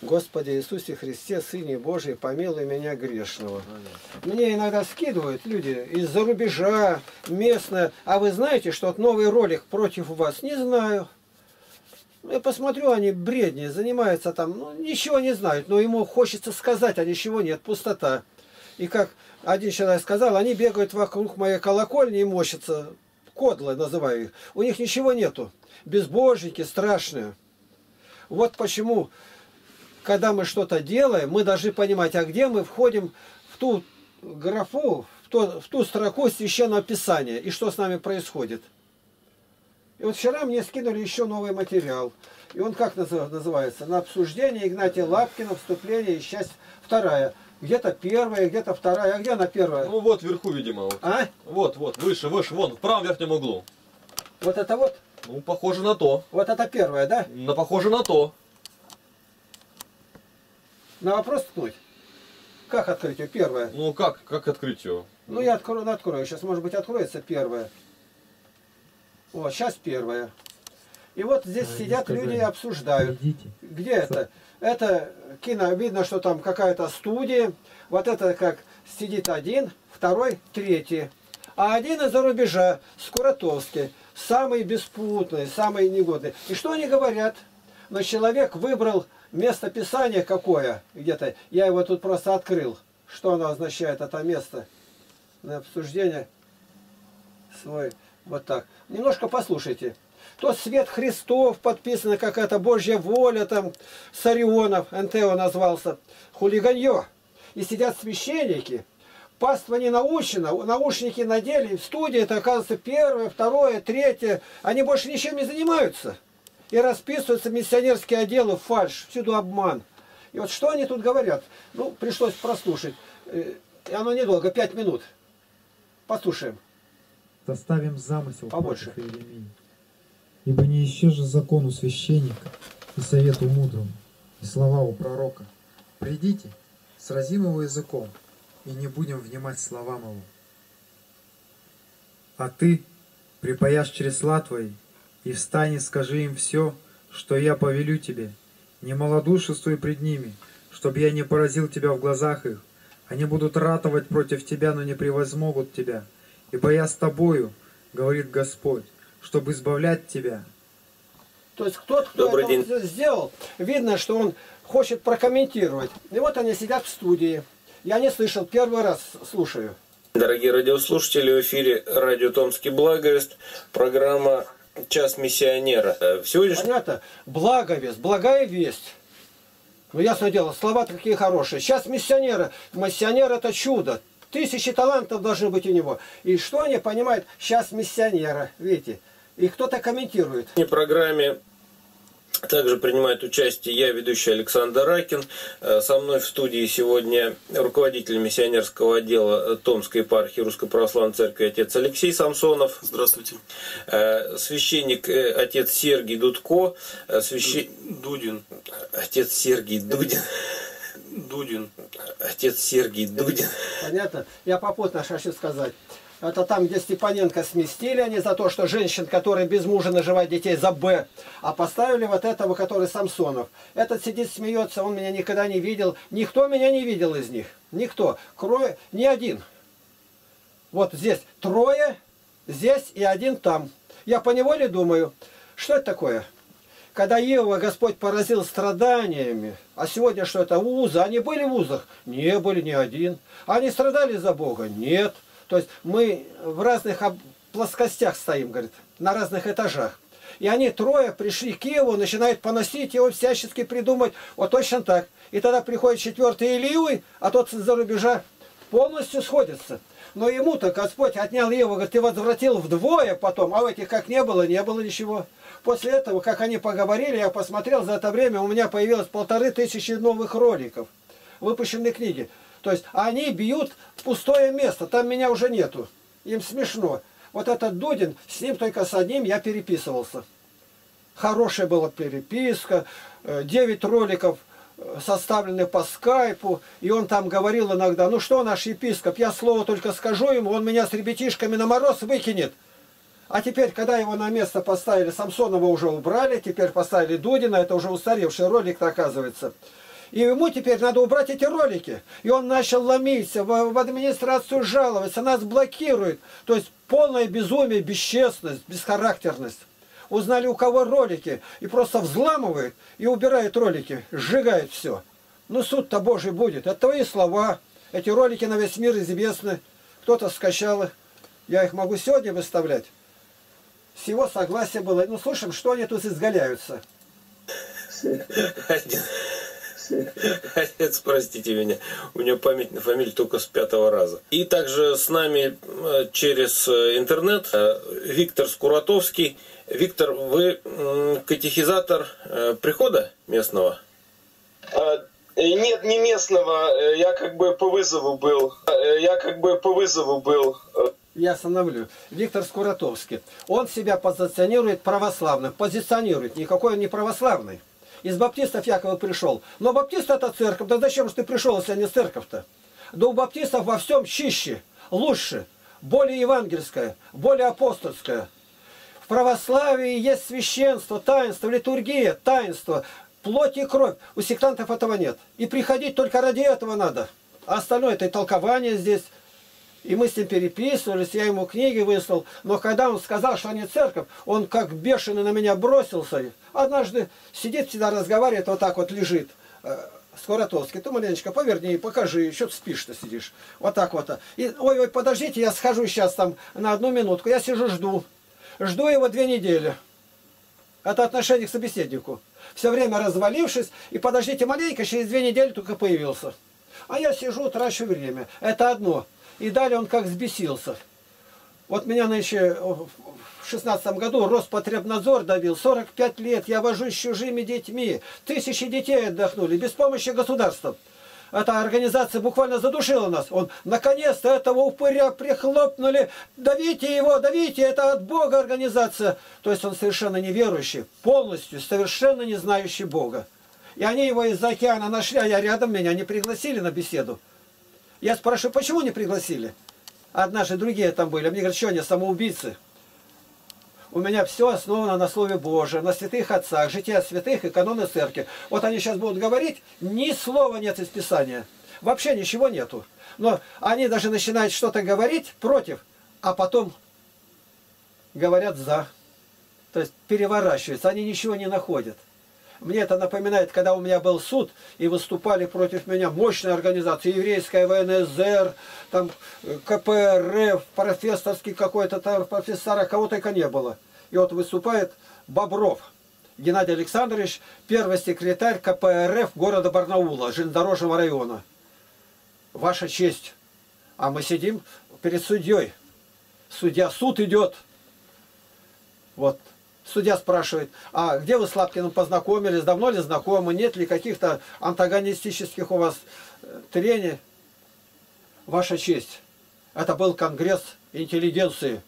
Господи Иисусе Христе, Сыне Божий, помилуй меня грешного. Мне иногда скидывают люди из-за рубежа, местно. А вы знаете, что от новый ролик против вас? Не знаю. Я посмотрю, они бредни, занимаются там, ну, ничего не знают, но ему хочется сказать, а ничего нет, пустота. И как один человек сказал, они бегают вокруг моей колокольни и мощатся, кодлы называю их. У них ничего нету, безбожники страшные. Вот почему, когда мы что-то делаем, мы должны понимать, а где мы входим в ту графу, в ту строку Священного Писания, и что с нами происходит. И вот вчера мне скинули еще новый материал. И он как называется? «На обсуждение Игнатия Лапкина. Вступление. Часть вторая». Где-то первая, где-то вторая. А где она первая? Ну вот вверху, видимо. Вот. А? Вот, вот, выше, выше, вон, в правом верхнем углу. Вот это вот? Ну, похоже на то. Вот это первая, да? Ну, похоже на то. На вопрос ткнуть? Как открыть ее? Первая. Ну, как открыть ее? Ну, я открою. Сейчас, может быть, откроется первая. Вот, сейчас первое. И вот здесь сидят люди и обсуждают. Где это? Это кино, видно, что там какая-то студия. Вот это как сидит один, второй, третий. А один из-за рубежа, Скуратовский, самый беспутный, самый негодный. И что они говорят? Но человек выбрал место писания какое где-то. Я его тут просто открыл. Что оно означает, это место? На обсуждение свой... Вот так. Немножко послушайте. То свет Христов подписано, какая-то Божья воля, там, Сарионов, НТО назвался, хулиганье. И сидят священники. Паства не научена, наушники надели, в студии это, оказывается, первое, второе, третье. Они больше ничем не занимаются. И расписываются миссионерские отделы, фальшь, всюду обман. И вот что они тут говорят? Ну, пришлось прослушать. И оно недолго, 5 минут. Послушаем. Составим замысел побольше. Против Иеремии. Ибо не ищи же закону священника и совету мудрому, и слова у пророка. Придите, сразим его языком, и не будем внимать словам его. А ты припаяшь чресла твои, и встань и скажи им все, что я повелю тебе. Не малодушествуй пред ними, чтобы я не поразил тебя в глазах их. Они будут ратовать против тебя, но не превозмогут тебя. Ибо я с тобою, говорит Господь, чтобы избавлять тебя. То есть кто-то, кто это сделал, видно, что он хочет прокомментировать. И вот они сидят в студии. Я не слышал, первый раз слушаю. Дорогие радиослушатели, в эфире радио Томский Благовест, программа «Час миссионера». Понятно? Благовест, благая весть. Ну, ясное дело, слова-то какие хорошие. «Час миссионера». Миссионер – это чудо. Тысячи талантов должны быть у него. И что они понимают? Сейчас миссионера, видите. И кто-то комментирует. В программе также принимает участие я, ведущий Александр Ракин. Со мной в студии сегодня руководитель миссионерского отдела Томской епархии Русской православной церкви отец Алексей Самсонов. Здравствуйте. Священник отец Сергий Дудко. Дудин. Отец Сергий Дудин. Дудин. Отец Сергий Дудин. Понятно? Я попутно хочу сказать. Это там, где Степаненко сместили они за то, что женщин, которые без мужа наживают детей, за Б. А поставили вот этого, который Самсонов. Этот сидит, смеется, он меня никогда не видел. Никто меня не видел из них. Никто. Кроме, ни один. Вот здесь трое, здесь и один там. Я поневоле думаю, что это такое? Когда Еву Господь поразил страданиями, а сегодня что это? Узы. Они были в узах? Не были ни один. Они страдали за Бога? Нет. То есть мы в разных плоскостях стоим, говорит, на разных этажах. И они трое пришли к Еву, начинают поносить его, всячески придумать. Вот точно так. И тогда приходит четвертый Илью, а тот из-за рубежа полностью сходится. Но ему-то Господь отнял Еву, говорит, ты возвратил вдвое потом, а у этих как не было ничего. После этого, как они поговорили, я посмотрел, за это время у меня появилось 1500 новых роликов, выпущенные книги. То есть они бьют пустое место, там меня уже нету, им смешно. Вот этот Дудин, с ним только с одним я переписывался. Хорошая была переписка, 9 роликов составлены по скайпу, и он там говорил иногда, ну что наш епископ, я слово только скажу ему, он меня с ребятишками на мороз выкинет. А теперь, когда его на место поставили, Самсонова уже убрали, теперь поставили Дудина, это уже устаревший ролик, оказывается. И ему теперь надо убрать эти ролики. И он начал ломиться, в администрацию жаловаться, нас блокируют. То есть полное безумие, бесчестность, бесхарактерность. Узнали, у кого ролики, и просто взламывают, и убирают ролики, сжигают все. Ну суд-то Божий будет. Это твои слова. Эти ролики на весь мир известны. Кто-то скачал их. Я их могу сегодня выставлять. Всего согласия было. Ну, слушаем, что они тут изгаляются. Отец, простите меня, у него память на фамилию только с 5-го раза. И также с нами через интернет Виктор Скуратовский. Виктор, вы катехизатор прихода местного? Нет, не местного. Я как бы по вызову был. Я остановлю. Виктор Скуратовский. Он себя позиционирует православным. Позиционирует. Никакой он не православный. Из баптистов якобы пришел. Но баптисты — это церковь. Да зачем же ты пришел, если не церковь-то? Да у баптистов во всем чище, лучше, более евангельское, более апостольское. В православии есть священство, таинство, литургия, таинство, плоть и кровь. У сектантов этого нет. И приходить только ради этого надо. А остальное — это и толкование здесь. И мы с ним переписывались, я ему книги выслал. Но когда он сказал, что они церковь, он как бешеный на меня бросился. Однажды сидит, всегда разговаривает, вот так вот лежит. Скуратовский, ты маленечко поверни, покажи, что ты спишь-то сидишь. Вот так вот. Ой-ой, подождите, я схожу сейчас там на 1 минутку. Я сижу, жду. Жду его 2 недели. Это отношение к собеседнику. Все время развалившись, и подождите маленько, через 2 недели только появился. А я сижу, трачу время. Это одно. И далее он как взбесился. Вот меня нынче в 2016 году Роспотребнадзор добил. 45 лет я вожусь с чужими детьми. Тысячи детей отдохнули без помощи государства. Эта организация буквально задушила нас. Он, наконец-то, этого упыря прихлопнули. Давите его, давите, это от Бога организация. То есть он совершенно неверующий, полностью, совершенно не знающий Бога. И они его из-за океана нашли, а я рядом, меня не пригласили на беседу. Я спрашиваю, почему не пригласили? Однажды другие там были. Мне говорят, что они самоубийцы? У меня все основано на Слове Божьем, на святых отцах, жития святых и каноны церкви. Вот они сейчас будут говорить, ни слова нет из Писания. Вообще ничего нету. Но они даже начинают что-то говорить против, а потом говорят за. То есть переворачиваются, они ничего не находят. Мне это напоминает, когда у меня был суд, и выступали против меня мощные организации, еврейская ВНСР, там КПРФ, профессорский какой-то там, профессора, кого только не было. И вот выступает Бобров Геннадий Александрович, первый секретарь КПРФ города Барнаула, железнодорожного района. Ваша честь. А мы сидим перед судьей. Судья, суд идет. Вот. Судья спрашивает, а где вы с Лапкиным познакомились, давно ли знакомы, нет ли каких-то антагонистических у вас трений? Ваша честь, это был конгресс интеллигенции,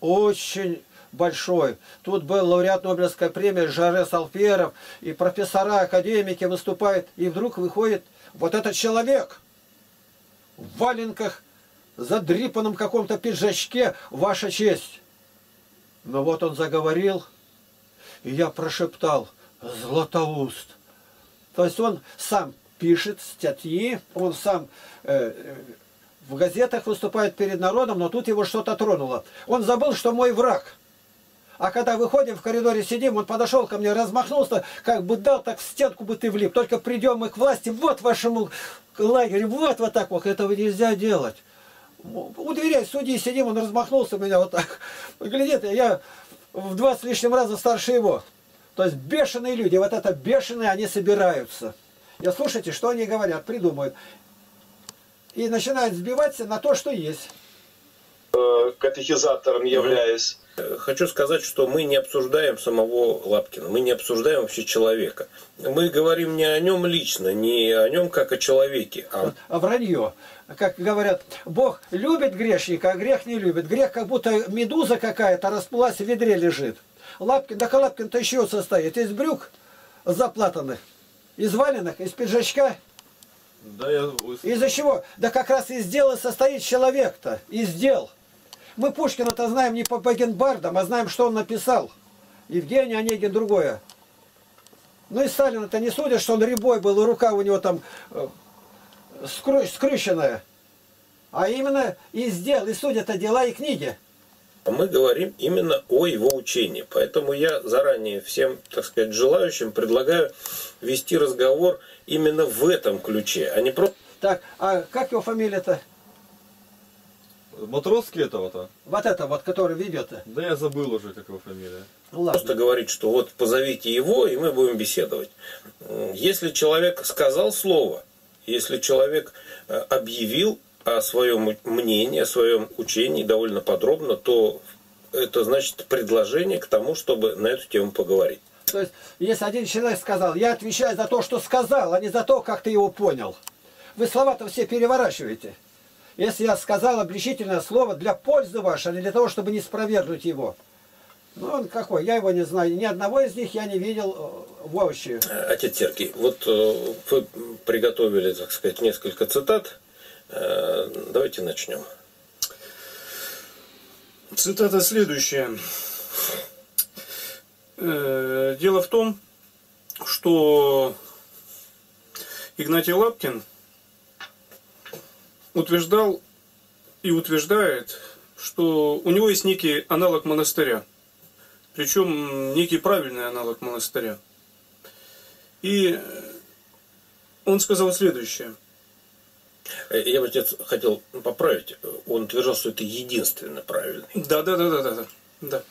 очень большой. Тут был лауреат Нобелевской премии Жорес Алфёров, и профессора, академики выступают, и вдруг выходит вот этот человек в валенках, задрипанном каком-то пиджачке, ваша честь. Но вот он заговорил, и я прошептал: Златоуст. То есть он сам пишет статьи, он сам в газетах выступает перед народом, но тут его что-то тронуло. Он забыл, что мой враг. А когда выходим, в коридоре сидим, он подошел ко мне, размахнулся, как бы дал, так в стенку бы ты влип. Только придем мы к власти, вот вашему лагерю, вот так вот. Этого нельзя делать. У дверей судьи сидим, он размахнулся у меня вот так. Глядит, я в 20 с лишним раза старше его. То есть бешеные люди, вот это бешеные, они собираются. И слушайте, что они говорят, придумают. И начинают сбиваться на то, что есть. Катехизатором являюсь. Хочу сказать, что мы не обсуждаем самого Лапкина, мы не обсуждаем вообще человека. Мы говорим не о нем лично, не о нем как о человеке. А вранье. Как говорят, Бог любит грешника, а грех не любит. Грех как будто медуза какая-то расплылась, в ведре лежит. Лапкин, да Лапкин-то еще состоит из брюк заплатанных, из валенок, из пиджачка. Да, из-за чего? Да как раз из дела состоит человек-то, из дел. Мы Пушкина-то знаем не по бакенбардам, а знаем, что он написал. Евгений Онегин другое. Ну и Сталина-то не судят, что он рябой был, и рука у него там скрюченная. А именно из дел, и судят-то дела и книги. Мы говорим именно о его учении. Поэтому я заранее всем, так сказать, желающим предлагаю вести разговор именно в этом ключе, а не просто... Так, а как его фамилия-то? Матросский этого-то? Вот это вот, который ведет-то? Да я забыл уже, как его фамилия. Ладно. Просто говорит, что вот позовите его, и мы будем беседовать. Если человек сказал слово, если человек объявил о своем мнении, о своем учении довольно подробно, то это значит предложение к тому, чтобы на эту тему поговорить. То есть, если один человек сказал, я отвечаю за то, что сказал, а не за то, как ты его понял. Вы слова-то все переворачиваете. Если я сказал обличительное слово для пользы вашей, а не для того, чтобы не спровергнуть его. Ну, он какой, я его не знаю. Ни одного из них я не видел вообще. Отец Сергий, вот вы приготовили, так сказать, несколько цитат. Давайте начнем. Цитата следующая. Дело в том, что Игнатий Лапкин утверждал и утверждает, что у него есть некий аналог монастыря. Причем некий правильный аналог монастыря. И он сказал следующее. Я бы хотел поправить. Он утверждал, что это единственное правильное. Да.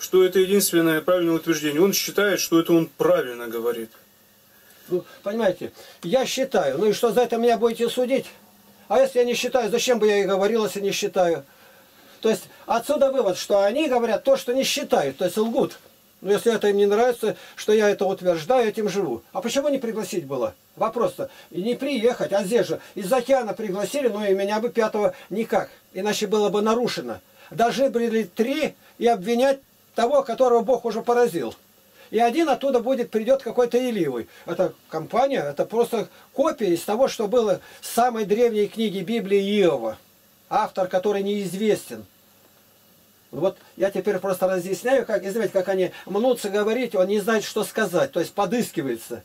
Что это единственное правильное утверждение. Он считает, что это он правильно говорит. Ну, понимаете, я считаю. Ну и что, за это меня будете судить? А если я не считаю, зачем бы я и говорил, если не считаю? То есть отсюда вывод, что они говорят то, что не считают, то есть лгут. Но если это им не нравится, что я это утверждаю, этим живу. А почему не пригласить было? Вопрос-то. И не приехать, а здесь же. Из океана пригласили, но и меня бы пятого никак. Иначе было бы нарушено. Должны были три и обвинять того, которого Бог уже поразил. И один оттуда будет, придет какой-то Илиевый. Это компания, это просто копия из того, что было в самой древней книге Библии Иова. Автор, который неизвестен. Вот я теперь просто разъясняю, как, извините, как они мнутся говорить, он не знает, что сказать. То есть подыскивается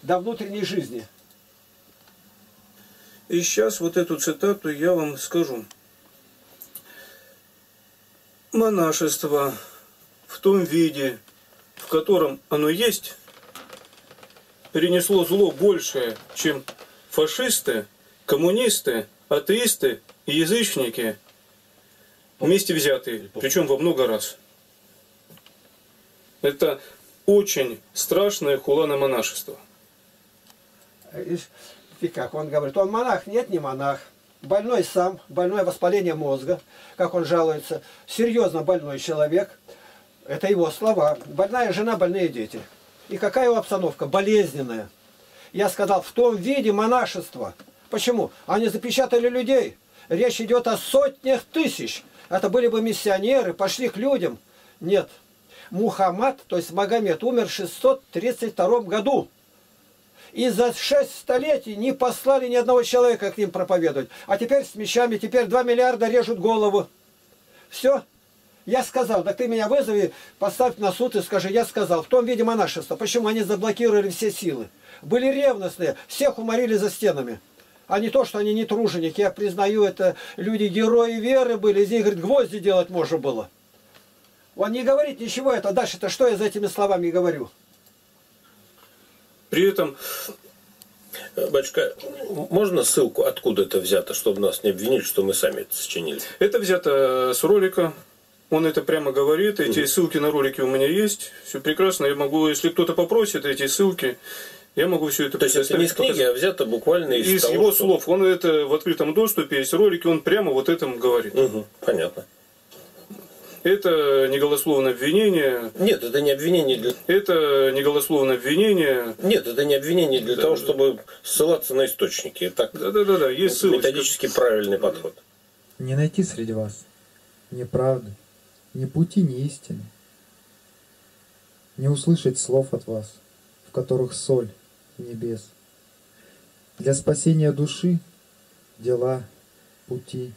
до внутренней жизни. И сейчас вот эту цитату я вам скажу. Монашество в том виде, в котором оно есть, перенесло зло большее, чем фашисты, коммунисты, атеисты и язычники вместе взятые, причем во много раз. Это очень страшное хулано-монашество. И как он говорит, он монах? Нет, не монах. Больной сам, больное воспаление мозга, как он жалуется. Серьезно больной человек. Это его слова. Больная жена, больные дети. И какая его обстановка? Болезненная. Я сказал, в том виде монашества. Почему? Они запечатали людей. Речь идет о сотнях тысяч. Это были бы миссионеры, пошли к людям. Нет. Мухаммад, то есть Магомед, умер в 632 году. И за 6 столетий не послали ни одного человека к ним проповедовать. А теперь с мечами, теперь 2 миллиарда режут голову. Все. Я сказал, так ты меня вызови, поставь на суд и скажи, я сказал, в том виде монашества. Почему они заблокировали все силы? Были ревностные, всех уморили за стенами. А не то, что они не труженики. Я признаю, это люди герои веры были, из них, говорит, гвозди делать можно было. Он не говорит ничего, это дальше-то что я за этими словами говорю? При этом... Батюшка, можно ссылку, откуда это взято, чтобы нас не обвинили, что мы сами это сочинили? Это взято с ролика. Он это прямо говорит, эти ссылки на ролики у меня есть, все прекрасно, я могу, если кто-то попросит эти ссылки, я могу все это представить. То есть это не из книги, а взято буквально из того, его слов. Он это в открытом доступе, есть ролики, он прямо вот это говорит. Угу, понятно. Это неголословное обвинение. Нет, это не обвинение для... Это неголословное обвинение. Нет, это не обвинение для того, чтобы ссылаться на источники. Так, да, есть ссылочка. Методически правильный подход. Не найти среди вас неправды. Ни пути, ни истины, не услышать слов от вас, в которых соль небес. Для спасения души дела, пути,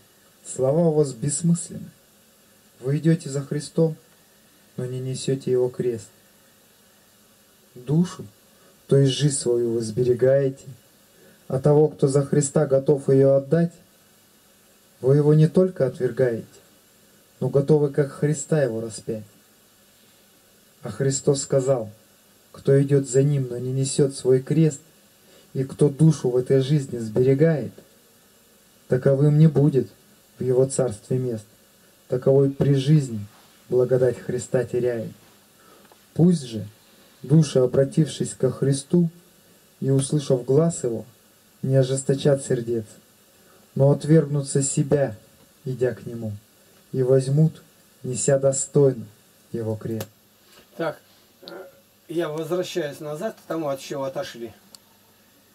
слова у вас бессмысленны. Вы идете за Христом, но не несете его крест. Душу то и жизнь свою вы сберегаете, а того, кто за Христа готов ее отдать, вы его не только отвергаете, но готовы как Христа его распять. А Христос сказал: кто идет за ним, но не несет свой крест, и кто душу в этой жизни сберегает, таковым не будет в его царстве мест, таковой при жизни благодать Христа теряет. Пусть же души, обратившись ко Христу и услышав глас его, не ожесточат сердец, но отвергнутся себя, идя к нему, и возьмут, неся достойно его крест. Так, я возвращаюсь назад к тому, от чего отошли.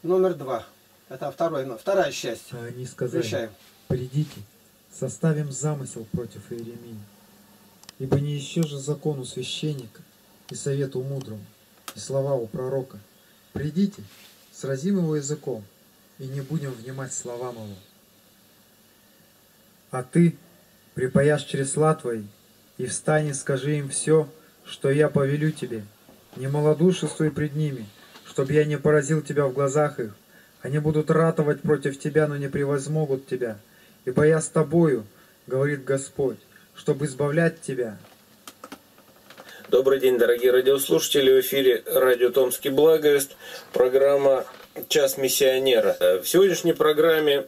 Номер 2. Это вторая часть. Они сказали: «Включаем. Придите, составим замысел против Иеремии. Ибо не еще же закону священника и совету мудрому, и слова у пророка. Придите, сразим его языком, и не будем внимать словам его. А ты припаяшь чресла твои, и встань и скажи им все, что я повелю тебе. Не малодушествуй пред ними, чтобы я не поразил тебя в глазах их. Они будут ратовать против тебя, но не превозмогут тебя. Ибо я с тобою, говорит Господь, чтобы избавлять тебя». Добрый день, дорогие радиослушатели. В эфире радио «Томский Благовест», программа «Час миссионера». В сегодняшней программе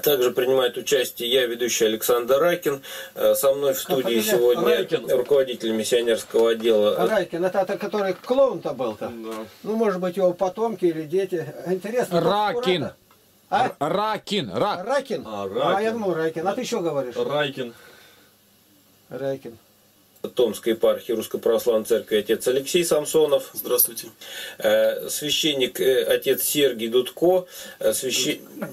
также принимает участие я, ведущий Александр Ракин. Со мной в студии сегодня Ракин, руководитель миссионерского отдела. Ракин, это который клоун-то был-то? Да. Ну, может быть, его потомки или дети. Интересно. Ракин. А? Ракин. Ракин. А я думал, Ракин. А ты что говоришь? Ракин. Ракин. Томской епархии Русской православной церкви отец Алексей Самсонов. Здравствуйте. Священник отец Сергий Дудко.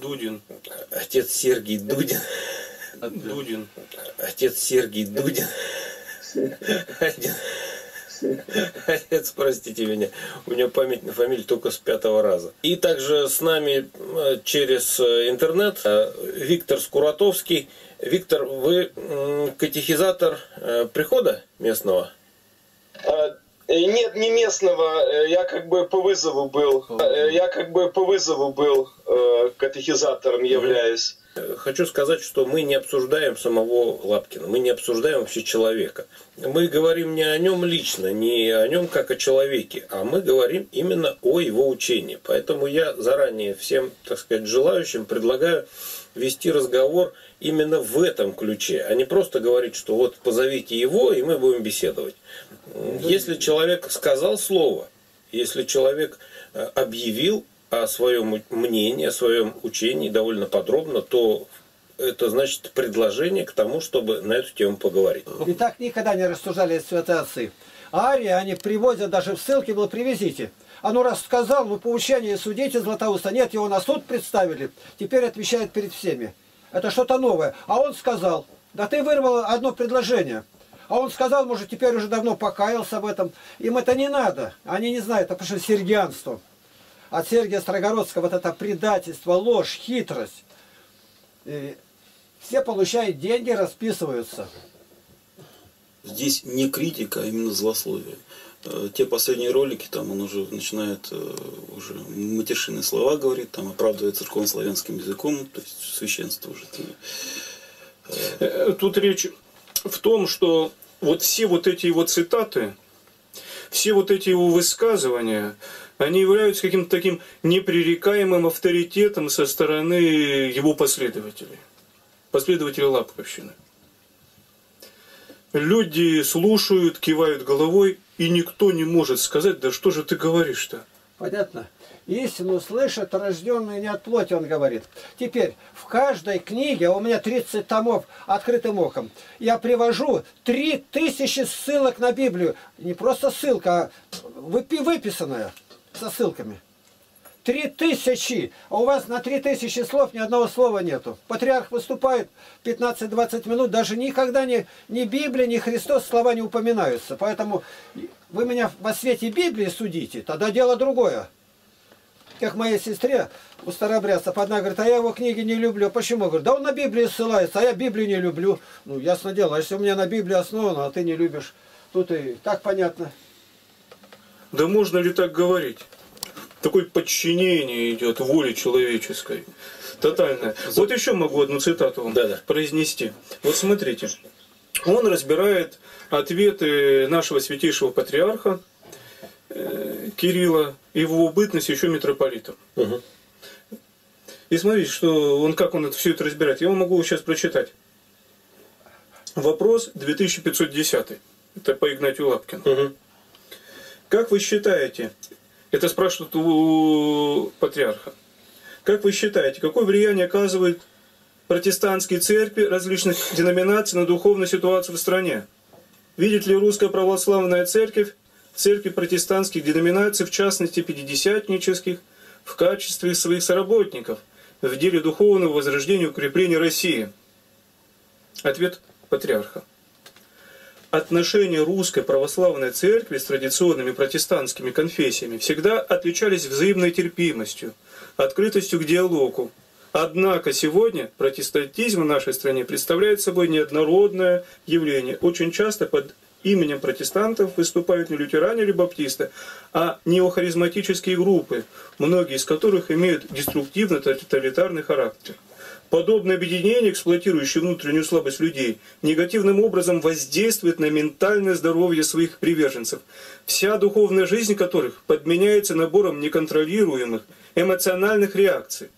Дудин. Отец Сергий Дудин. Дудин. Отец Сергий Дудин. Отец, простите меня, у него память на фамилию только с 5-го раза. И также с нами через интернет Виктор Скуратовский. Виктор, вы катехизатор прихода местного? Нет, не местного. Я как бы по вызову был. Катехизатором являюсь. Хочу сказать, что мы не обсуждаем самого Лапкина, мы не обсуждаем вообще человека. Мы говорим не о нем лично, не о нем как о человеке, а мы говорим именно о его учении. Поэтому я заранее всем, так сказать, желающим предлагаю вести разговор именно в этом ключе, а не просто говорить, что вот позовите его, и мы будем беседовать. Если человек сказал слово, если человек объявил о своем мнении, о своем учении довольно подробно, то это значит предложение к тому, чтобы на эту тему поговорить. И так никогда не рассуждали святые отцы. Арии они привозят, даже в ссылке было: привезите. А ну раз сказал, вы поучение судите Златоуста. Нет, его на суд представили, теперь отвечает перед всеми. Это что-то новое. А он сказал, да ты вырвал одно предложение. А он сказал, может, теперь уже давно покаялся в этом. Им это не надо. Они не знают, это потому что сергианство. От Сергия Страгородского вот это предательство, ложь, хитрость. И все получают деньги, расписываются. Здесь не критика, а именно злословие. Те последние ролики, там он уже начинает матершинные слова говорить, там оправдывает церковнославянским языком, то есть священство уже. Тут речь в том, что вот все вот эти его цитаты, все вот эти его высказывания, они являются каким-то таким непререкаемым авторитетом со стороны его последователей, последователей Лапковщины. Люди слушают, кивают головой, и никто не может сказать, да что же ты говоришь-то? Понятно. Истину слышат рожденные не от плоти, он говорит. Теперь, в каждой книге, у меня 30 томов открытым оком, я привожу 3000 ссылок на Библию. Не просто ссылка, а выписанная со ссылками. 3000! А у вас на 3000 слов ни одного слова нету. Патриарх выступает 15-20 минут, даже никогда ни Библия, ни Христос слова не упоминаются. Поэтому вы меня во свете Библии судите, тогда дело другое. Как моей сестре у старобрядцев одна говорит, а я его книги не люблю. Почему? Говорит, да он на Библию ссылается, а я Библию не люблю. Ну, ясно дело, если у меня на Библии основано, а ты не любишь, тут и так понятно. Да можно ли так говорить? Такое подчинение идет воле человеческой. Тотальное. Вот еще могу одну цитату вам произнести. Вот смотрите. Он разбирает ответы нашего святейшего патриарха Кирилла и его бытность еще митрополитом. Угу. И смотрите, что он, как он это, все это разбирает. Я вам могу сейчас прочитать. Вопрос 2510. Это по Игнатию Лапкину. Угу. Как вы считаете, это спрашивают у патриарха, как вы считаете, какое влияние оказывает протестантские церкви различных деноминаций на духовную ситуацию в стране? Видит ли Русская православная церковь, церкви протестантских деноминаций, в частности пятидесятнических, в качестве своих соработников в деле духовного возрождения и укрепления России? Ответ патриарха. Отношения Русской православной церкви с традиционными протестантскими конфессиями всегда отличались взаимной терпимостью, открытостью к диалогу. Однако сегодня протестантизм в нашей стране представляет собой неоднородное явление. Очень часто под именем протестантов выступают не лютеране или баптисты, а неохаризматические группы, многие из которых имеют деструктивно-тоталитарный характер. Подобное объединение, эксплуатирующее внутреннюю слабость людей, негативным образом воздействует на ментальное здоровье своих приверженцев, вся духовная жизнь которых подменяется набором неконтролируемых эмоциональных реакций.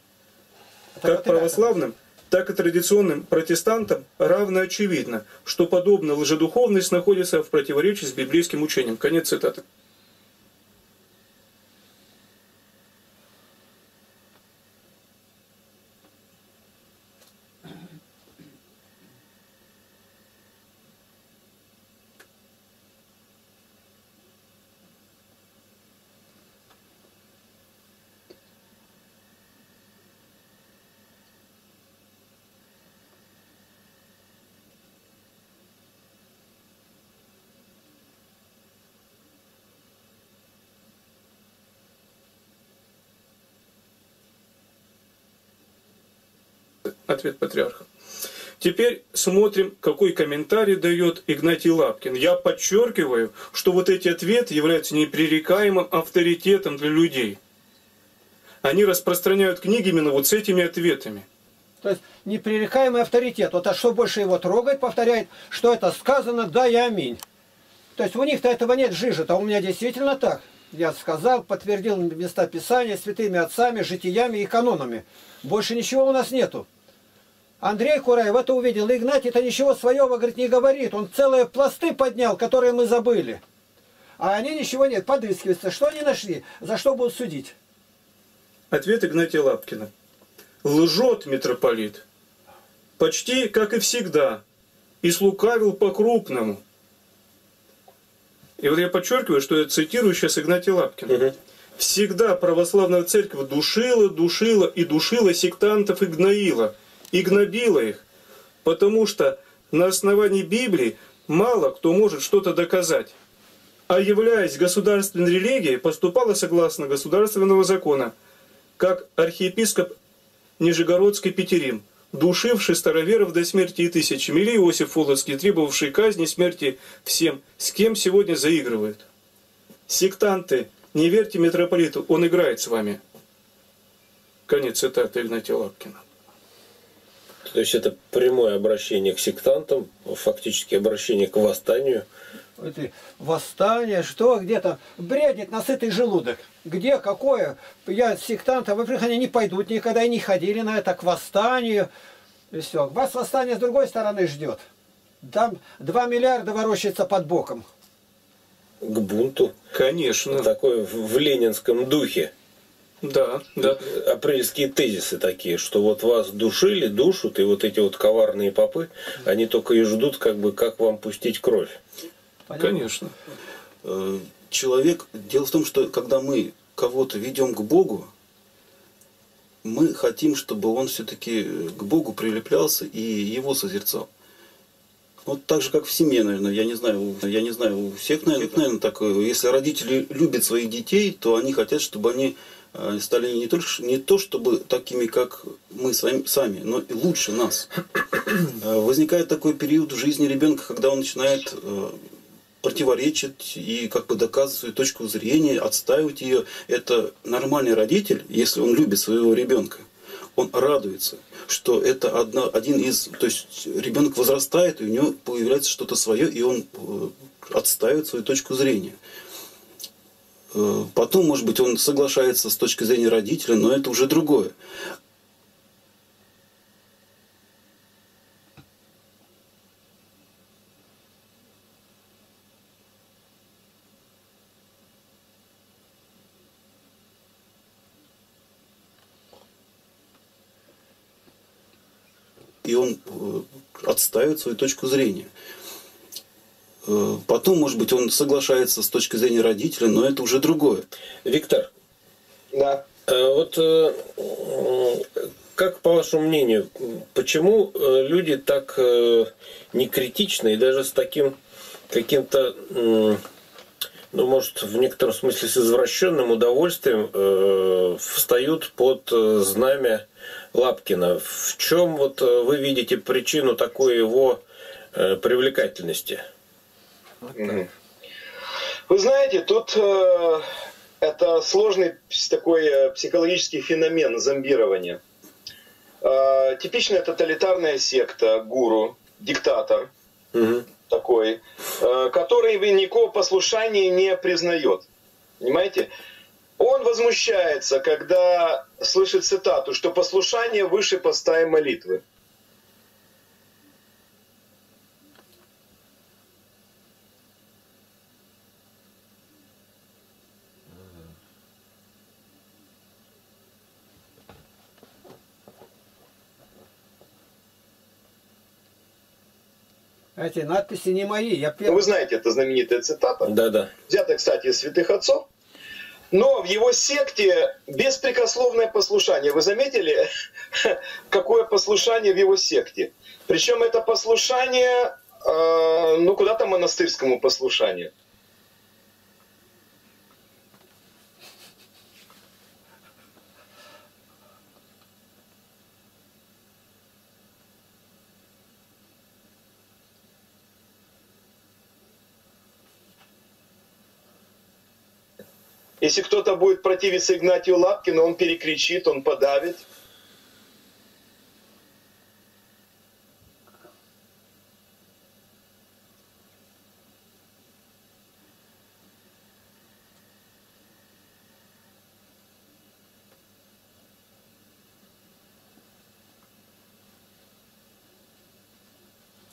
Как православным, так и традиционным протестантам равно очевидно, что подобная лжедуховность находится в противоречии с библейским учением. Конец цитаты. Ответ патриарха. Теперь смотрим, какой комментарий дает Игнатий Лапкин. Я подчеркиваю, что вот эти ответы являются непререкаемым авторитетом для людей. Они распространяют книги именно вот с этими ответами. То есть непререкаемый авторитет. Вот а что больше его трогает, повторяет, что это сказано, да и аминь. То есть у них-то этого нет, жижи-то, а у меня действительно так. Я сказал, подтвердил места Писания, святыми отцами, житиями и канонами. Больше ничего у нас нету. Андрей Кураев это увидел. Игнатий-то ничего своего, говорит, не говорит. Он целые пласты поднял, которые мы забыли. А они ничего нет, подыскиваются. Что они нашли? За что будут судить? Ответ Игнатия Лапкина. Лжет митрополит. Почти как и всегда. И слукавил по-крупному. И вот я подчеркиваю, что я цитирую сейчас Игнатия Лапкина. Угу. Всегда православная церковь душила, душила и душила сектантов и гноила. И гнобила их, потому что на основании Библии мало кто может что-то доказать. А являясь государственной религией, поступала согласно государственного закона, как архиепископ Нижегородский Петерим, душивший староверов до смерти и тысячами, или Иосиф Фолоцкий, требовавший казни смерти всем, с кем сегодня заигрывают. Сектанты, не верьте митрополиту, он играет с вами. Конец цитаты Игнатия Лапкина. То есть это прямое обращение к сектантам, фактически обращение к восстанию. Восстание, что где-то бредит насытый желудок. Где, какое? Я сектанта, во-первых, они не пойдут никогда и не ходили на это, к восстанию. И все. Вас восстание с другой стороны ждет. Там 2 миллиарда ворочается под боком. К бунту. Конечно. Такое в ленинском духе. Да, да. Апрельские тезисы такие, что вот вас душили, душат, и вот эти вот коварные попы, они только и ждут, как бы, как вам пустить кровь. Конечно. Человек, дело в том, что когда мы кого-то ведем к Богу, мы хотим, чтобы он все-таки к Богу прилеплялся и его созерцал. Вот так же, как в семье, наверное, я не знаю, у всех, наверное, так, если родители любят своих детей, то они хотят, чтобы они стали не то чтобы такими, как мы сами, но и лучше нас. Возникает такой период в жизни ребенка, когда он начинает противоречит и как бы доказывает свою точку зрения, отстаивать ее. Это нормальный родитель, если он любит своего ребенка. Он радуется, что это один из... То есть ребенок возрастает, и у него появляется что-то свое, и он отстаивает свою точку зрения. Потом, может быть, он соглашается с точки зрения родителя, но это уже другое. И он отстаивает свою точку зрения. Потом, может быть, он соглашается с точки зрения родителя, но это уже другое. Виктор, да. Вот как, по вашему мнению, почему люди так некритичны и даже с таким каким-то, ну, может, в некотором смысле с извращенным удовольствием встают под знамя Лапкина? В чем вот вы видите причину такой его привлекательности? Вы знаете, тут это сложный такой психологический феномен зомбирования. Типичная тоталитарная секта, гуру, диктатор такой, который никакого послушания не признает. Понимаете? Он возмущается, когда слышит цитату, что послушание выше поста и молитвы. Эти надписи не мои. Вы знаете, это знаменитая цитата. Да, да. Взята, кстати, из святых отцов. Но в его секте беспрекословное послушание. Вы заметили, какое послушание в его секте? Причем это послушание, ну, куда-то монастырскому послушанию. Если кто-то будет противиться Игнатию Лапкину, он перекричит, он подавит.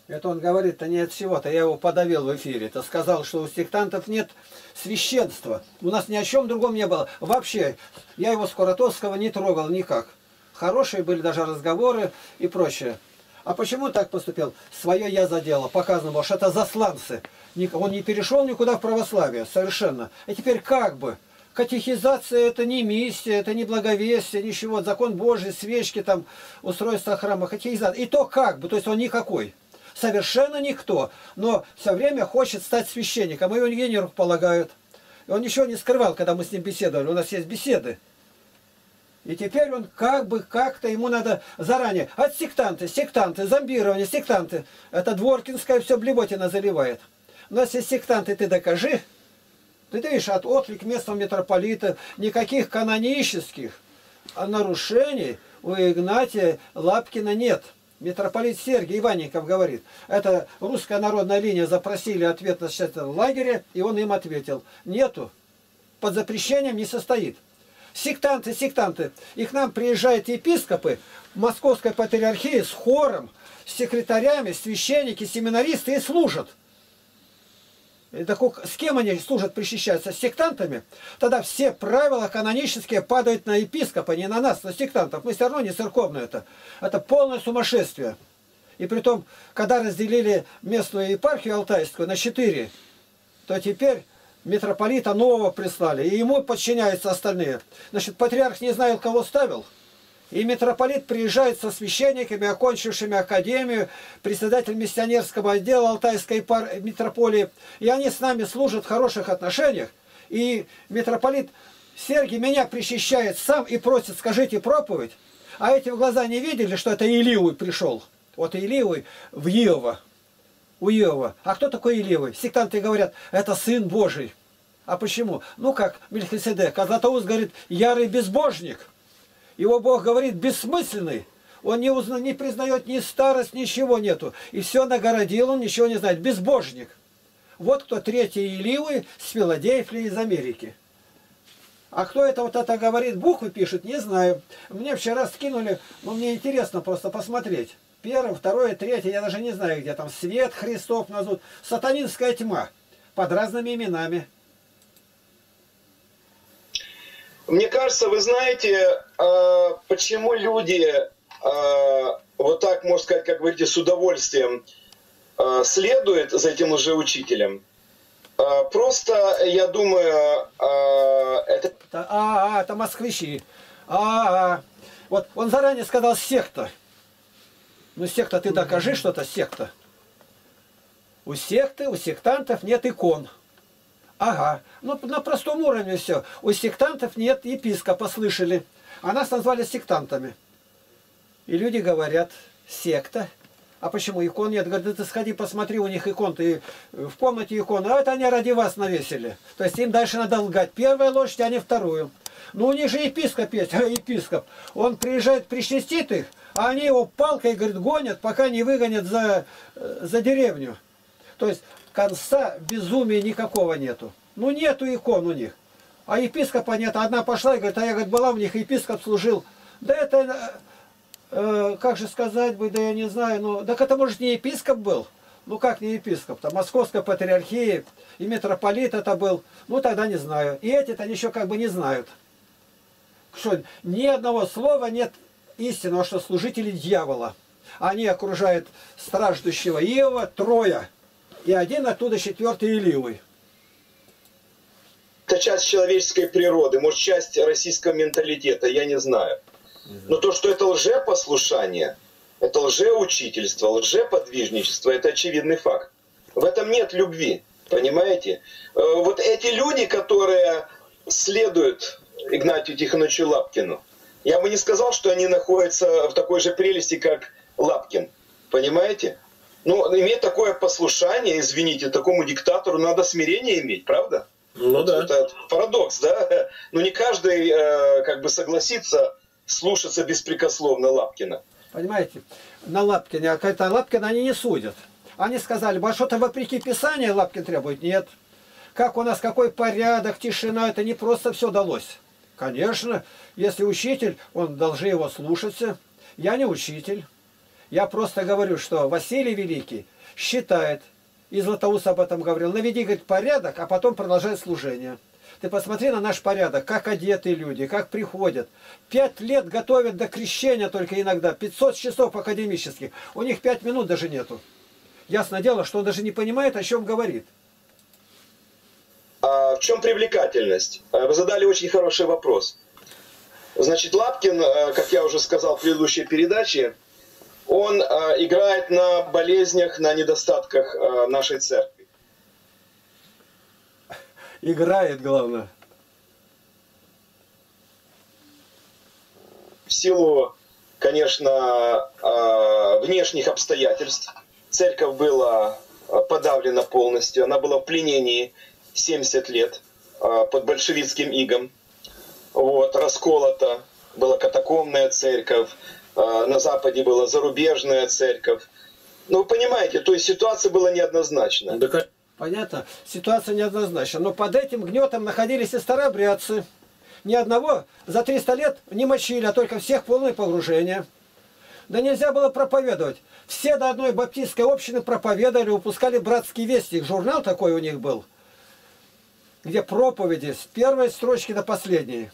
Это он говорит-то не от всего-то, я его подавил в эфире. Это сказал, что у сектантов нет священства. У нас ни о чем другом не было. Вообще, я его Скуратовского не трогал никак. Хорошие были даже разговоры и прочее. А почему так поступил? Свое я задело, показано было, что это засланцы. Он не перешел никуда в православие, совершенно. А теперь как бы. Катехизация — это не миссия, это не благовестие, ничего. Закон Божий, свечки, там, устройство храма. Катехизация. И то как бы, то есть он никакой. Совершенно никто, но все время хочет стать священником, и его не рукополагают. И он ничего не скрывал, когда мы с ним беседовали, у нас есть беседы. И теперь он как бы, как-то ему надо заранее, от сектанты, зомбирование, сектанты. Это Дворкинская все блевотина заливает. У нас есть сектанты, ты докажи. Ты видишь, от отлик местного митрополита, никаких канонических нарушений у Игнатия Лапкина нет. Митрополит Сергий Иванников говорит, это русская народная линия, запросили ответ на счет лагеря, и он им ответил, нету, под запрещением не состоит. Сектанты, и к нам приезжают епископы Московской патриархии с хором, с секретарями, священники, семинаристы и служат. Так с кем они служат, причащаются? С сектантами? Тогда все правила канонические падают на епископа, не на нас, на сектантов. Мы все равно не церковные это. Это полное сумасшествие. И притом, когда разделили местную епархию алтайскую на 4, то теперь митрополита нового прислали. И ему подчиняются остальные. Значит, патриарх не знает, кого ставил. И митрополит приезжает со священниками, окончившими академию, председатель миссионерского отдела Алтайской митрополии. И они с нами служат в хороших отношениях. И митрополит Сергий меня причащает сам и просит, скажите проповедь. А эти в глаза не видели, что это Илиуй пришел. Вот Илиуй в Иова. у Иова. А кто такой Илиевый? Сектанты говорят, это сын Божий. А почему? Ну как Мельхиседек, а Златоуст говорит, ярый безбожник. Его Бог говорит, бессмысленный. Он не признает ни старость, ничего нету. И все нагородил, он ничего не знает. Безбожник. Вот кто третий Илиевый с Филадельфии из Америки. А кто это вот это говорит, буквы пишет, не знаю. Мне вчера скинули, ну мне интересно просто посмотреть. Первое, второе, третье, я даже не знаю, где там свет Христов назовут. Сатанинская тьма. Под разными именами. Мне кажется, вы знаете, почему люди вот так, можно сказать, как говорите, с удовольствием следуют за этим лжеучителем. Просто, я думаю, это... это москвичи. Вот он заранее сказал секта. Ну, секта, ты докажи что-то, секта. У секты, у сектантов нет икон. Ага. Ну, на простом уровне все. У сектантов нет епископа, слышали. А нас назвали сектантами. И люди говорят, секта. А почему икон нет? Говорят, да ты сходи, посмотри, у них икон, ты в комнате икон. А это они ради вас навесили. То есть им дальше надо лгать. Первая ложь, а не вторую. Ну, у них же епископ есть. Епископ. Он приезжает, причастит их, а они его палкой, говорит, гонят, пока не выгонят за деревню. То есть конца безумия никакого нету. Ну, нету икон у них. А епископа нет. Одна пошла и говорит, а я, говорит, была у них, епископ служил. Да это, как же сказать бы, да я не знаю. Ну, так это, может, не епископ был? Ну, как не епископ-то? Московской патриархии и митрополит это был. Ну, тогда не знаю. И эти-то еще как бы не знают. Что, ни одного слова нет истинного, что служители дьявола. Они окружают страждущего Иова, трое. И один оттуда четвертый Илиевый. Это часть человеческой природы, может, часть российского менталитета, я не знаю. Но то, что это лжепослушание, это лжеучительство, лжеподвижничество, это очевидный факт. В этом нет любви, понимаете? Вот эти люди, которые следуют Игнатию Тихоновичу Лапкину, я бы не сказал, что они находятся в такой же прелести, как Лапкин, понимаете? Ну, иметь такое послушание, извините, такому диктатору надо смирение иметь, правда? Ну да. Это парадокс, да? Но не каждый как бы согласится слушаться беспрекословно Лапкина. Понимаете, на Лапкина, когда Лапкина они не судят. Они сказали, а что-то вопреки Писанию Лапкин требует? Нет. Как у нас, какой порядок, тишина, это не просто все далось. Конечно, если учитель, он должен его слушаться. Я не учитель. Я просто говорю, что Василий Великий считает, и Златоуст об этом говорил, наведи, говорит, порядок, а потом продолжает служение. Ты посмотри на наш порядок, как одеты люди, как приходят. 5 лет готовят до крещения только иногда, 500 часов академических. У них 5 минут даже нету. Ясное дело, что он даже не понимает, о чем говорит. А в чем привлекательность? Вы задали очень хороший вопрос. Значит, Лапкин, как я уже сказал в предыдущей передаче, он играет на болезнях, на недостатках нашей церкви. Играет, главное. В силу, конечно, внешних обстоятельств церковь была подавлена полностью. Она была в пленении 70 лет под большевистским игом. Вот, расколота, была катакомная церковь. На Западе была зарубежная церковь. Ну, вы понимаете, то есть ситуация была неоднозначна. Понятно, ситуация неоднозначна. Но под этим гнетом находились и старообрядцы. Ни одного за 300 лет не мочили, а только всех полное погружение. Да нельзя было проповедовать. Все до одной баптистской общины проповедовали, выпускали «Братский вестник». Журнал такой у них был, где проповеди с первой строчки до последней.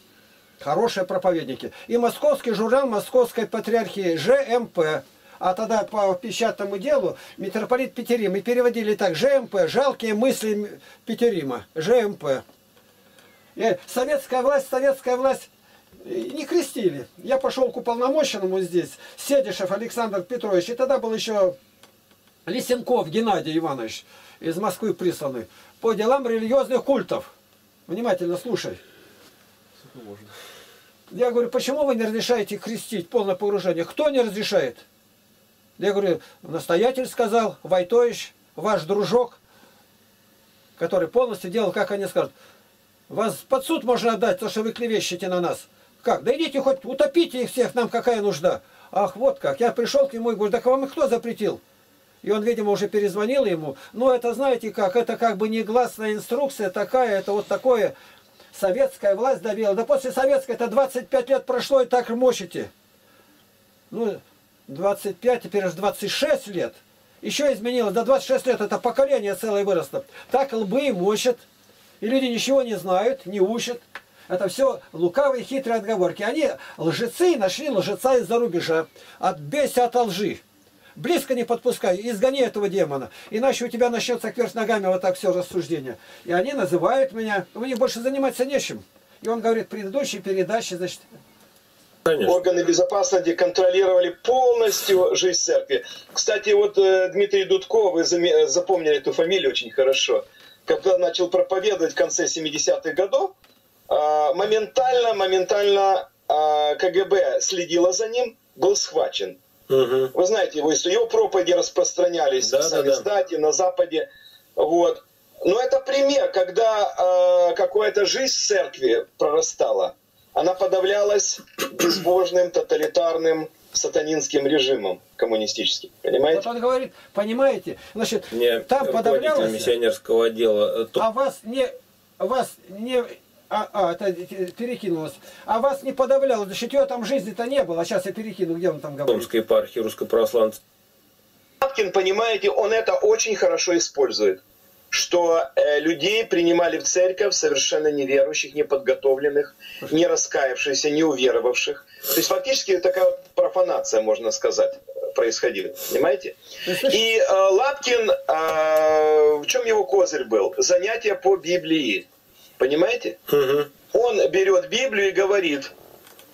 Хорошие проповедники. И московский журнал Московской патриархии, ЖМП. А тогда по печатному делу митрополит Петерим. И переводили так, ЖМП, жалкие мысли Петерима. ЖМП. И советская власть не крестили. Я пошел к уполномоченному здесь, Седешев Александр Петрович. И тогда был еще Лисенков Геннадий Иванович, из Москвы присланный, по делам религиозных культов. Внимательно слушай. Можно. Я говорю, почему вы не разрешаете крестить полное погружение? Кто не разрешает? Я говорю, настоятель сказал, Войтович. ваш дружок, который полностью делал, как они скажут. Вас под суд можно отдать, то что вы клевещете на нас. Как? Да идите хоть утопите их всех, нам какая нужда. Ах, вот как. Я пришел к нему и говорю, да к вам и кто запретил? И он, видимо, уже перезвонил ему. Ну, это, знаете как, это как бы негласная инструкция такая, это вот такое советская власть давила. Да после советской это 25 лет прошло и так мочите. Ну, 25, теперь же 26 лет. Еще изменилось. До 26 лет это поколение целое выросло. Так лбы и мочат. И люди ничего не знают, не учат. Это все лукавые, хитрые отговорки. Они, лжецы, нашли лжеца из-за рубежа. Отбейся от лжи. Близко не подпускай, изгони этого демона. Иначе у тебя начнется кверх ногами вот так все рассуждение. И они называют меня, у них больше заниматься нечем. И он говорит, предыдущие передачи, значит... Конечно. Органы безопасности контролировали полностью жизнь церкви. Кстати, вот Дмитрий Дудко, вы запомнили эту фамилию очень хорошо. Когда начал проповедовать в конце 70-х годов, моментально КГБ следило за ним, был схвачен. Угу. Вы знаете, его проповеди распространялись в Советсдате, на Западе. Вот. Но это пример, когда какая-то жизнь в церкви прорастала. Она подавлялась безбожным, тоталитарным, сатанинским режимом коммунистическим. Понимаете? Вот он говорит, понимаете, значит, не там подавлялось... миссионерского отдела... А это перекинулось. А вас не подавляло, значит, ее там жизни-то не было. А сейчас я перекину, где он там говорит. Томской епархии, Русской православной церкви. Лапкин, понимаете, он это очень хорошо использует. Что людей принимали в церковь совершенно неверующих, неподготовленных, не раскаявшихся, не уверовавших. То есть фактически такая вот профанация, можно сказать, происходила. Понимаете? И Лапкин, в чем его козырь был? Занятие по Библии. Понимаете? Угу. Он берет Библию и говорит,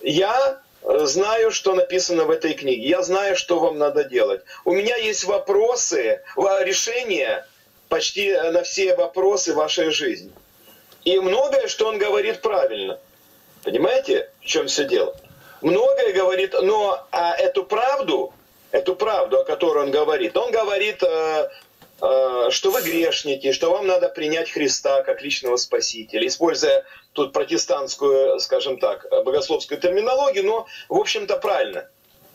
я знаю, что написано в этой книге, я знаю, что вам надо делать. У меня есть вопросы, решения, почти на все вопросы вашей жизни. И многое, что он говорит, правильно. Понимаете, в чем все дело? Многое говорит, но эту правду, о которой он говорит, что вы грешники, что вам надо принять Христа как личного спасителя, используя тут протестантскую, скажем так, богословскую терминологию, но, в общем-то, правильно.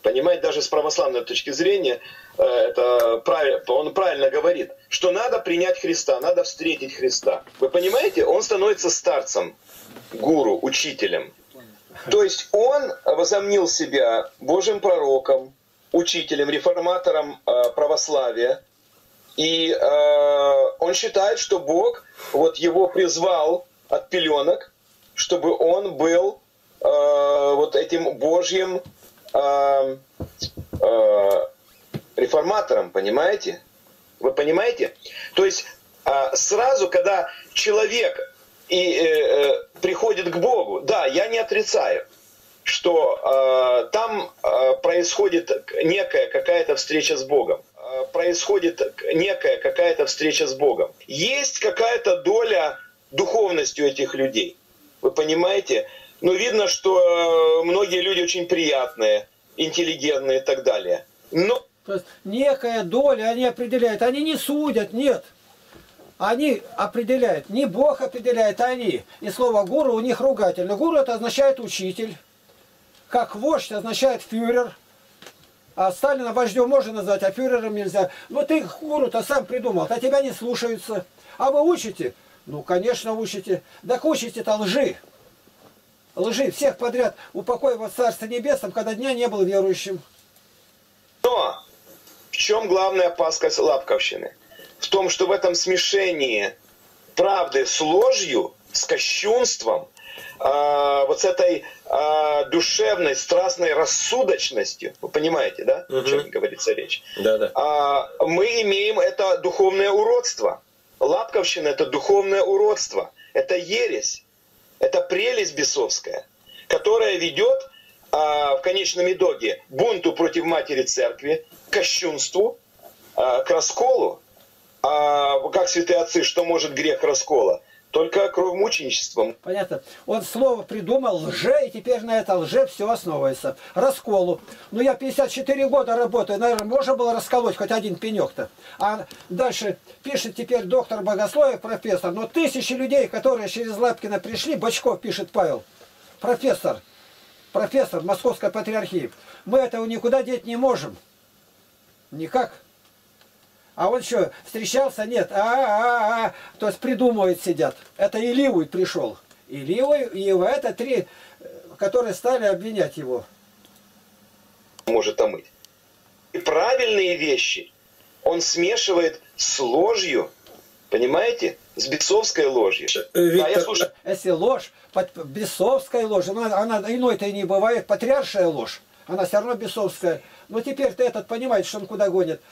Понимаете, даже с православной точки зрения, это он правильно говорит, что надо принять Христа, надо встретить Христа. Вы понимаете, он становится старцем, гуру, учителем. То есть он возомнил себя Божьим пророком, учителем, реформатором православия. И он считает, что Бог вот его призвал от пеленок, чтобы он был вот этим Божьим реформатором, понимаете? Вы понимаете? То есть сразу, когда человек приходит к Богу, да, я не отрицаю, что там происходит некая какая-то встреча с Богом. Есть какая-то доля духовности у этих людей. Вы понимаете? Но видно, что многие люди очень приятные, интеллигентные и так далее. Но... То есть некая доля они определяют. Они не судят, нет. Они определяют. Не Бог определяет, а они. И слово «гуру» у них ругательно. Гуру — это означает «учитель». Как «вождь» означает «фюрер». А Сталина вождем можно назвать, а фюрером нельзя. Но ты гуру-то сам придумал, а тебя не слушаются. А вы учите? Ну, конечно, учите. Да учите-то лжи. Лжи, всех подряд упокой во Царстве Небесном, когда дня не был верующим. Но в чем главная опаска лапковщины? В том, что в этом смешении правды с ложью, с кощунством, вот с этой душевной, страстной рассудочностью, вы понимаете, да, о чем говорится речь, мы имеем это духовное уродство. Лапковщина — это духовное уродство, это ересь. Это прелесть бесовская, которая ведет в конечном итоге бунту против матери церкви, к кощунству, к расколу. Как святые отцы, что может грех раскола? Только кровомученичеством. Понятно. Он слово придумал лже, и теперь на это лже все основывается. Расколу. Ну, я 54 года работаю, наверное, можно было расколоть хоть один пенек-то. А дальше пишет теперь доктор богословия, профессор. Но тысячи людей, которые через Лапкина пришли, Бочков пишет, Павел, профессор Московской патриархии. Мы этого никуда деть не можем. Никак. А он что, встречался? Нет. То есть придумывает, сидят. Это Илиуй пришел. Илиуй и его, это три, которые стали обвинять его. Может омыть. И правильные вещи он смешивает с ложью. Понимаете? С бесовской ложью. Виктор... А я слушаю... Если ложь, бесовская ложь, она иной-то и не бывает, патриаршая ложь. Она все равно бесовская. Но теперь-то этот понимает, что он куда гонит.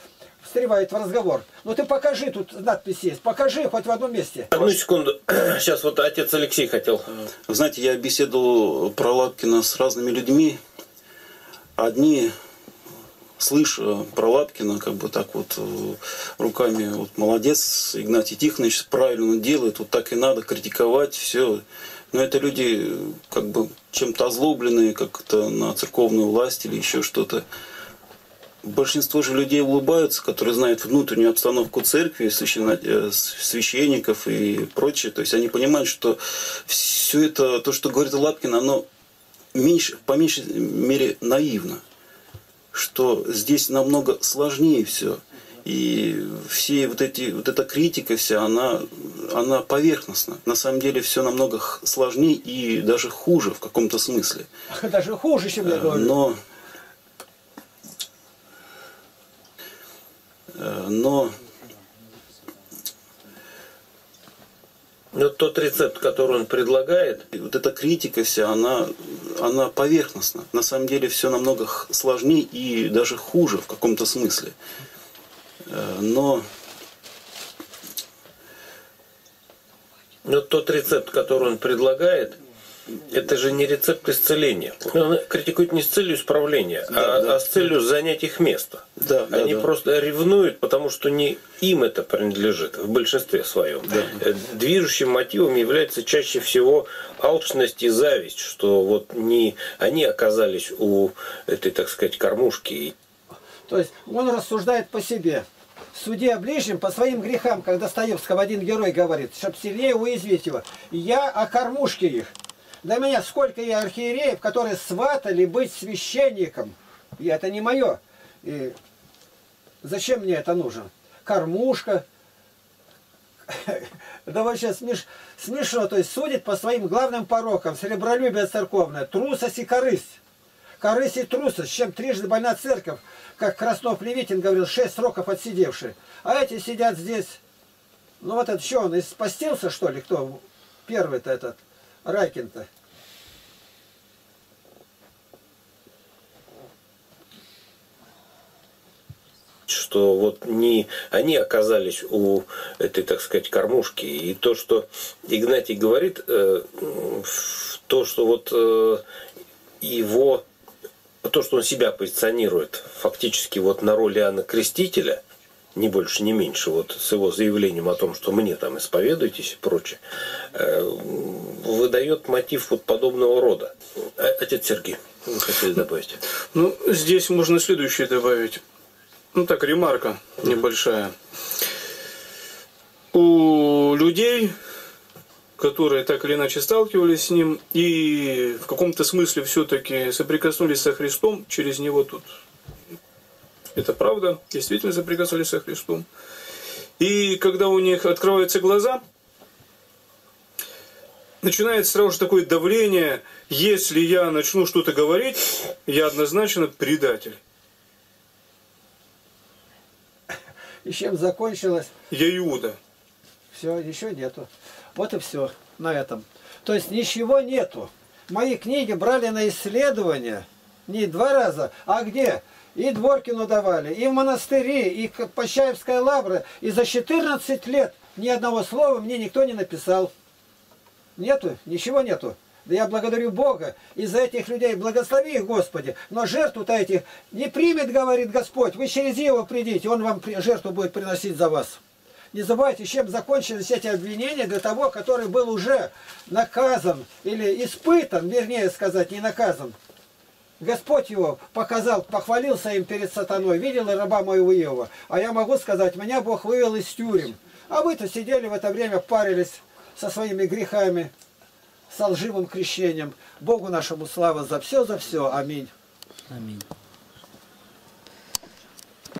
Встревает в разговор. Ну ты покажи, тут надпись есть, покажи хоть в одном месте. Одну секунду, сейчас вот отец Алексей хотел. Вы знаете, я беседовал про Лапкина с разными людьми. Одни, слышь, про Лапкина, как бы так вот руками, вот молодец, Игнатий Тихонович правильно делает, вот так и надо, критиковать, все. Но это люди как бы чем-то озлобленные, как-то на церковную власть или еще что-то. Большинство же людей улыбаются, которые знают внутреннюю обстановку церкви, священников и прочее. То есть они понимают, что все это, то, что говорит Лапкин, оно меньше, по меньшей мере наивно. Что здесь намного сложнее все. И все вот эта критика вся, она поверхностна. На самом деле все намного сложнее и даже хуже в каком-то смысле. Даже хуже, чем я говорю. Но тот рецепт, который он предлагает, вот эта критика вся, она поверхностна. На самом деле все намного сложнее и даже хуже в каком-то смысле. Но тот рецепт, который он предлагает, это же не рецепт исцеления. Он критикует не с целью исправления, а с целью занять их место. Они просто ревнуют, потому что не им это принадлежит в большинстве своем. Движущим мотивом является чаще всего алчность и зависть, что вот не они оказались у этой, так сказать, кормушки. То есть он рассуждает по себе. Суди о ближнем по своим грехам, как Достоевского один герой говорит, чтобы сильнее уязвить его. Я о кормушке их. Для меня сколько я архиереев, которые сватали быть священником. И это не мое. И зачем мне это нужно? Кормушка. Да вообще смешно. То есть судит по своим главным порокам. Сребролюбие церковное, трусость и корысть. Корысть и трусость, чем трижды больна церковь. Как Краснов-Левитин говорил, 6 сроков отсидевшие. А эти сидят здесь. Ну вот это что, он испастился, что ли? Кто первый-то этот? Ракин-то. Что вот не они оказались у этой, так сказать, кормушки. И то, что Игнатий говорит, то, что вот его, то, что он себя позиционирует фактически вот на роли Иоанна Крестителя, ни больше, ни меньше, вот с его заявлением о том, что мне там исповедуйтесь и прочее, выдает мотив вот подобного рода. Отец Сергей, вы хотели добавить? Ну, здесь можно следующее добавить. Ну, так, ремарка небольшая. У людей, которые так или иначе сталкивались с ним и в каком-то смысле все-таки соприкоснулись со Христом, через него тут... Это правда, действительно соприкасались со Христом. И когда у них открываются глаза, начинается сразу же такое давление, если я начну что-то говорить, я однозначно предатель. И чем закончилось? Я Иуда. Все, еще нету. Вот и все на этом. То есть ничего нету. Мои книги брали на исследование не 2 раза, а где? И Дворкину давали, и в монастыре, и Почаевская лавра. И за 14 лет ни одного слова мне никто не написал. Нету, ничего нету. Да я благодарю Бога и за этих людей. Благослови их, Господи. Но жертву-то этих не примет, говорит Господь. Вы через Его придите, Он вам жертву будет приносить за вас. не забывайте, чем закончились эти обвинения для того, который был уже наказан или испытан, вернее сказать, не наказан. Господь его показал, похвалился им перед сатаной, видел и раба моего Иова. А я могу сказать, меня Бог вывел из тюрем. А вы-то сидели в это время, парились со своими грехами, со лживым крещением. Богу нашему слава за все, аминь. Аминь.